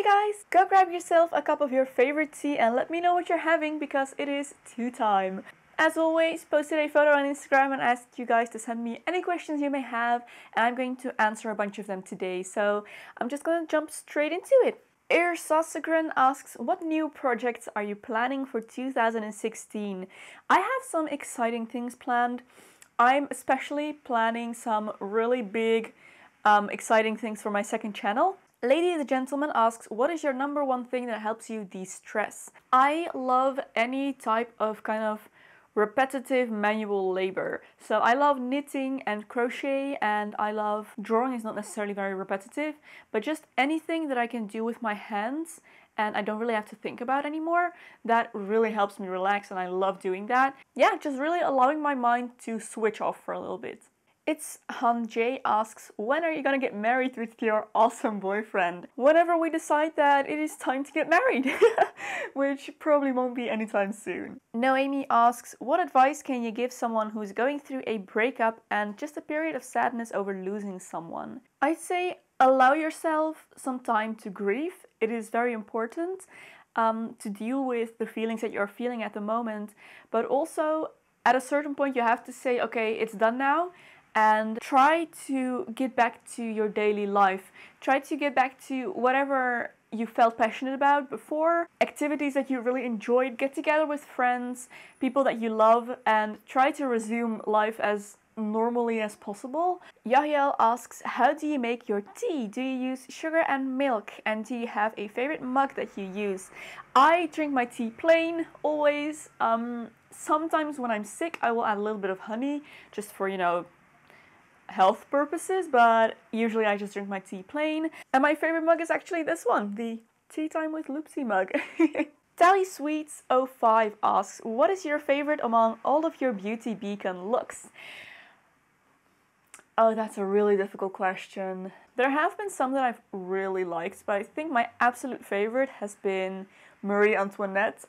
Hey guys, go grab yourself a cup of your favorite tea and let me know what you're having because it is tea time. As always, posted a photo on Instagram and asked you guys to send me any questions you may have, and I'm going to answer a bunch of them today, so I'm just gonna jump straight into it. Air Sasagren asks, what new projects are you planning for 2016? I have some exciting things planned. I'm especially planning some really big, exciting things for my second channel. Ladies and gentlemen asks, what is your number 1 thing that helps you de-stress? I love any type of kind of repetitive manual labor. So I love knitting and crochet, and I love drawing. It's not necessarily very repetitive, but just anything that I can do with my hands and I don't really have to think about anymore, that really helps me relax, and I love doing that. Yeah, just really allowing my mind to switch off for a little bit. It's Han J asks, when are you gonna get married with your awesome boyfriend? Whenever we decide that it is time to get married, which probably won't be anytime soon. Noemi asks, what advice can you give someone who's going through a breakup and just a period of sadness over losing someone? I'd say allow yourself some time to grieve. It is very important to deal with the feelings that you're feeling at the moment, but also at a certain point you have to say, okay, it's done now. And try to get back to your daily life. Try to get back to whatever you felt passionate about before, activities that you really enjoyed, get together with friends, people that you love, and try to resume life as normally as possible. Yahiel asks, how do you make your tea? Do you use sugar and milk? And do you have a favorite mug that you use? I drink my tea plain, always. Sometimes when I'm sick, I will add a little bit of honey, just for, you know, health purposes, but usually I just drink my tea plain. And my favorite mug is actually this one, the Tea Time with Loopsie mug. TallySweets05 asks, what is your favorite among all of your beauty beacon looks? Oh, that's a really difficult question. There have been some that I've really liked, but I think my absolute favorite has been Marie Antoinette.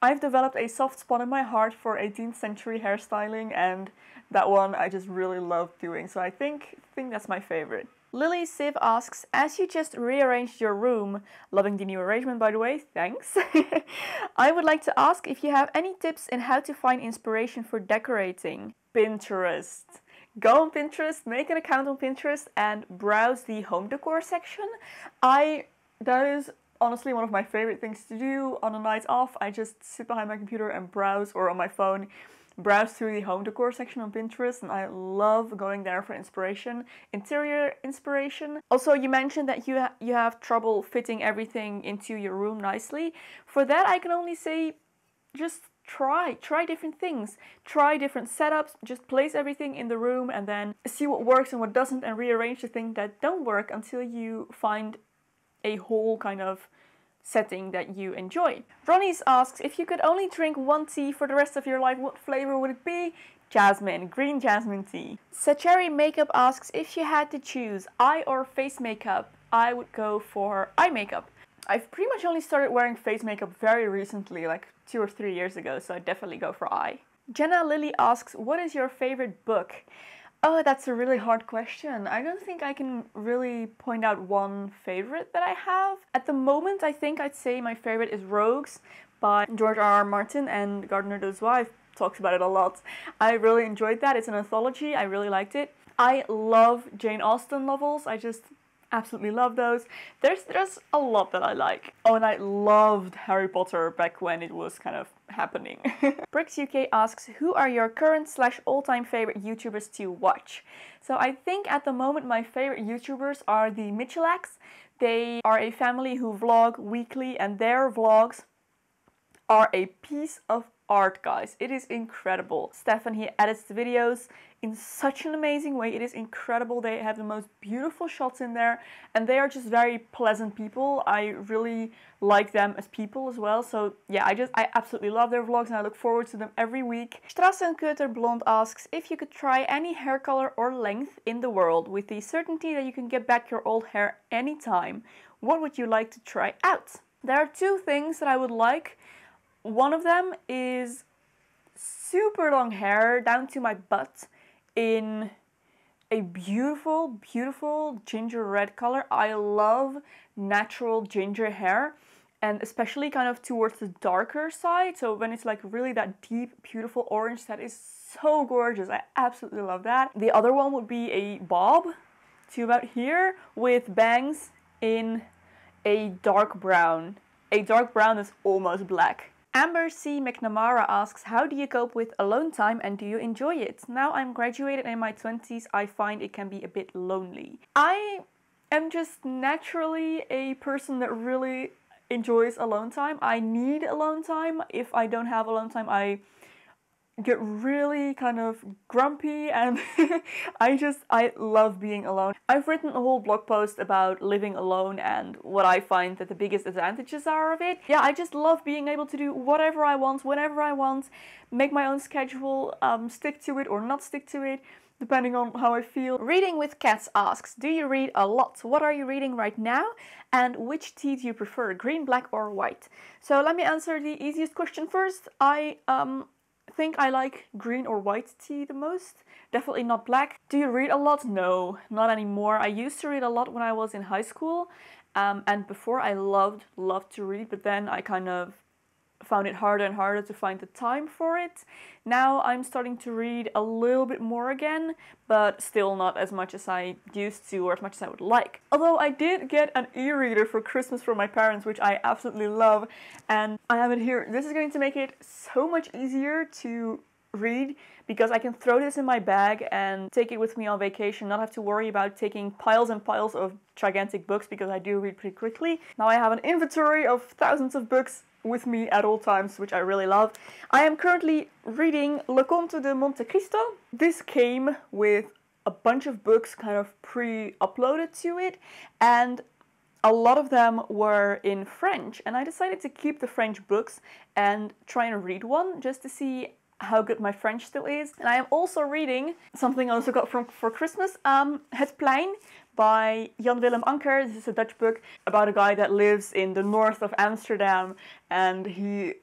I've developed a soft spot in my heart for 18th century hairstyling, and that one I just really love doing, so I think that's my favorite. Lily Siv asks, as you just rearranged your room, loving the new arrangement by the way, thanks. I would like to ask if you have any tips in how to find inspiration for decorating. Pinterest. Go on Pinterest, make an account on Pinterest, and browse the home decor section. That is honestly one of my favorite things to do on a night off. I just sit behind my computer and browse, or on my phone, browse through the home decor section on Pinterest, and I love going there for inspiration, interior inspiration. Also, you mentioned that you have trouble fitting everything into your room nicely. For that, I can only say just try different things, try different setups, just place everything in the room and then see what works and what doesn't, and rearrange the things that don't work until you find a whole kind of setting that you enjoy. Ronnie's asks, if you could only drink one tea for the rest of your life, what flavor would it be? Jasmine, green jasmine tea. Sacheri Makeup asks, if you had to choose eye or face makeup, I would go for eye makeup. I've pretty much only started wearing face makeup very recently, like 2 or 3 years ago, so I'd definitely go for eye. Jenna Lily asks, what is your favorite book? Oh, that's a really hard question. I don't think I can really point out one favorite that I have. At the moment, I think I'd say my favorite is Rogues by George R. R. Martin and Gardner Dozois. I've talked about it a lot. I really enjoyed that. It's an anthology. I really liked it. I love Jane Austen novels. I just absolutely love those. There's a lot that I like. Oh, and I loved Harry Potter back when it was kind of happening. Bricks UK asks, who are your current/all-time favorite YouTubers to watch? So I think at the moment my favorite YouTubers are the Michalaks. They are a family who vlog weekly, and their vlogs are a piece of art, guys. It is incredible. Stefan, he edits the videos in such an amazing way. It is incredible. They have the most beautiful shots in there, and they are just very pleasant people. I really like them as people as well. So yeah, I absolutely love their vlogs, and I look forward to them every week. StrassenköterBlonde asks, if you could try any hair color or length in the world with the certainty that you can get back your old hair anytime, what would you like to try out? There are 2 things that I would like. One of them is super long hair down to my butt in a beautiful, beautiful ginger red color. I love natural ginger hair, and especially kind of towards the darker side. So when it's like really that deep, beautiful orange, that is so gorgeous. I absolutely love that. The other one would be a bob to about here with bangs in a dark brown. A dark brown that's almost black. Amber C. McNamara asks, how do you cope with alone time and do you enjoy it? Now I'm graduated and in my 20s, I find it can be a bit lonely. I am just naturally a person that really enjoys alone time. I need alone time. If I don't have alone time, I get really kind of grumpy, and I love being alone. I've written a whole blog post about living alone and what I find that the biggest advantages are of it. Yeah, I just love being able to do whatever I want, whenever I want, make my own schedule, stick to it or not stick to it, depending on how I feel. Reading with Cats asks, do you read a lot? What are you reading right now? And which tea do you prefer, green, black or white? So let me answer the easiest question first. I think I like green or white tea the most, definitely not black. Do you read a lot? No, not anymore. I used to read a lot when I was in high school, and before I loved to read, but then I kind of found it harder and harder to find the time for it. Now I'm starting to read a little bit more again, but still not as much as I used to or as much as I would like. Although I did get an e-reader for Christmas from my parents, which I absolutely love, and I have it here. This is going to make it so much easier to read because I can throw this in my bag and take it with me on vacation, not have to worry about taking piles and piles of gigantic books because I do read pretty quickly. Now I have an inventory of thousands of books with me at all times, which I really love. I am currently reading Le Comte de Monte Cristo. This came with a bunch of books kind of pre-uploaded to it, and a lot of them were in French, and I decided to keep the French books and try and read one just to see how good my French still is. And I am also reading something I also got for Christmas, Het Plein by Jan Willem Anker. This is a Dutch book about a guy that lives in the north of Amsterdam, and he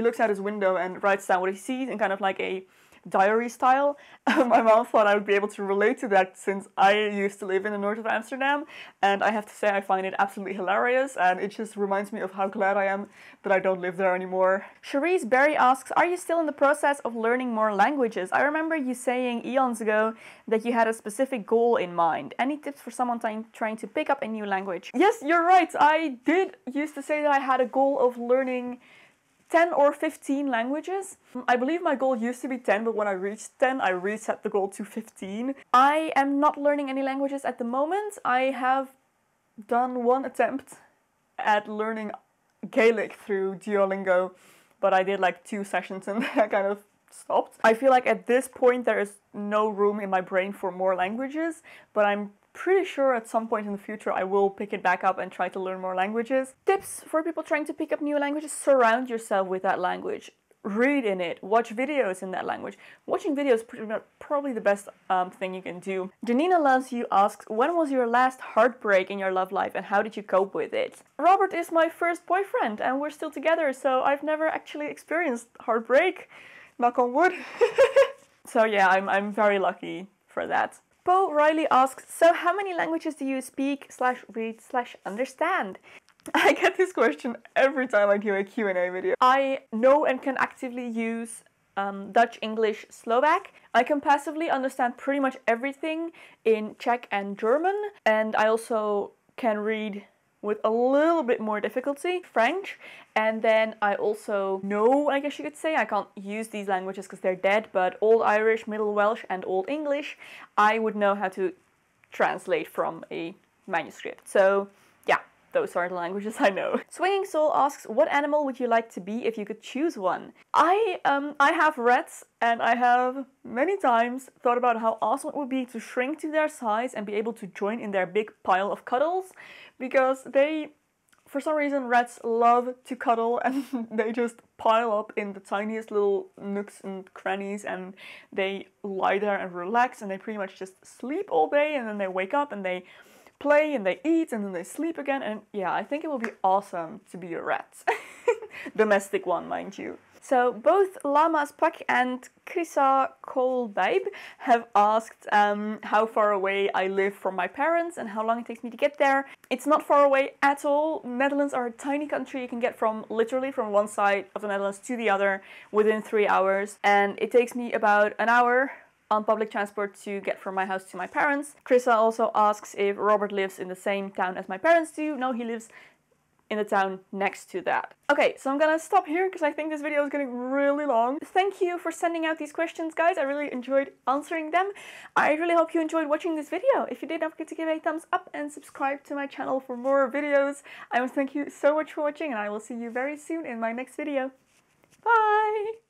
looks out his window and writes down what he sees in kind of like a diary style. My mom thought I would be able to relate to that since I used to live in the north of Amsterdam, and I have to say I find it absolutely hilarious, and it just reminds me of how glad I am that I don't live there anymore. Charisse Berry asks, are you still in the process of learning more languages? I remember you saying eons ago that you had a specific goal in mind. Any tips for someone trying to pick up a new language? Yes, you're right. I did used to say that I had a goal of learning 10 or 15 languages. I believe my goal used to be 10, but when I reached 10, I reset the goal to 15. I am not learning any languages at the moment. I have done one attempt at learning Gaelic through Duolingo, but I did like 2 sessions and I kind of stopped. I feel like at this point there is no room in my brain for more languages, but I'm pretty sure at some point in the future I will pick it back up and try to learn more languages. Tips for people trying to pick up new languages: surround yourself with that language, read in it, watch videos in that language. Watching videos is probably the best thing you can do. Janina Loves You asks, when was your last heartbreak in your love life and how did you cope with it? Robert is my first boyfriend and we're still together, so I've never actually experienced heartbreak, knock on wood. So yeah, I'm very lucky for that. Bo Riley asks, so how many languages do you speak /read/understand? I get this question every time I do a Q&A video. I know and can actively use Dutch, English, Slovak. I can passively understand pretty much everything in Czech and German, and I also can read with a little bit more difficulty French. And then I also know, I guess you could say, I can't use these languages because they're dead, but Old Irish, Middle Welsh and Old English I would know how to translate from a manuscript. So yeah, those are the languages I know. Swinging Soul asks, what animal would you like to be if you could choose one? I have rats, and I have many times thought about how awesome it would be to shrink to their size and be able to join in their big pile of cuddles, because they, for some reason, rats love to cuddle and they just pile up in the tiniest little nooks and crannies, and they lie there and relax, and they pretty much just sleep all day, and then they wake up and they play and they eat and then they sleep again. And yeah, I think it will be awesome to be a rat. Domestic one, mind you. So both Lama's Pak and Krisa Kolbabe have asked how far away I live from my parents and how long it takes me to get there. It's not far away at all. Netherlands are a tiny country. You can get from literally from one side of the Netherlands to the other within 3 hours, and it takes me about an hour on public transport to get from my house to my parents. Krisa also asks if Robert lives in the same town as my parents do. No, he lives in the town next to that. Okay, so I'm gonna stop here because I think this video is getting really long. Thank you for sending out these questions, guys. I really enjoyed answering them. I really hope you enjoyed watching this video. If you did, don't forget to give a thumbs up and subscribe to my channel for more videos. I want to thank you so much for watching, and I will see you very soon in my next video. Bye!